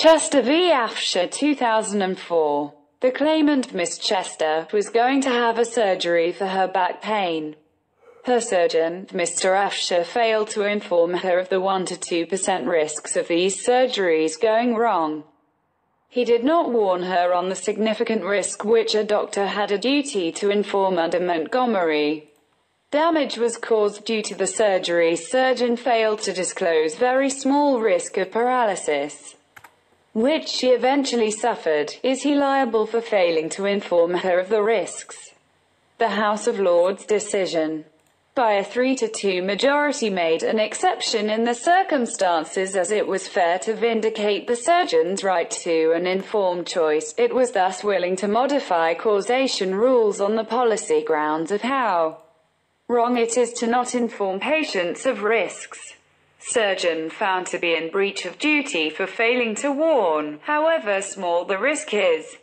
Chester v. Afshar 2004. The claimant, Miss Chester, was going to have a surgery for her back pain. Her surgeon, Mr. Afshar, failed to inform her of the 1-2% risks of these surgeries going wrong. He did not warn her on the significant risk which a doctor had a duty to inform under Montgomery. Damage was caused due to the surgery. Surgeon failed to disclose very small risk of paralysis, which she eventually suffered. Is he liable for failing to inform her of the risks? The House of Lords decision, by a 3-2 majority, made an exception in the circumstances, as it was fair to vindicate the surgeon's right to an informed choice. It was thus willing to modify causation rules on the policy grounds of how wrong it is to not inform patients of risks. Surgeon found to be in breach of duty for failing to warn, however small the risk is.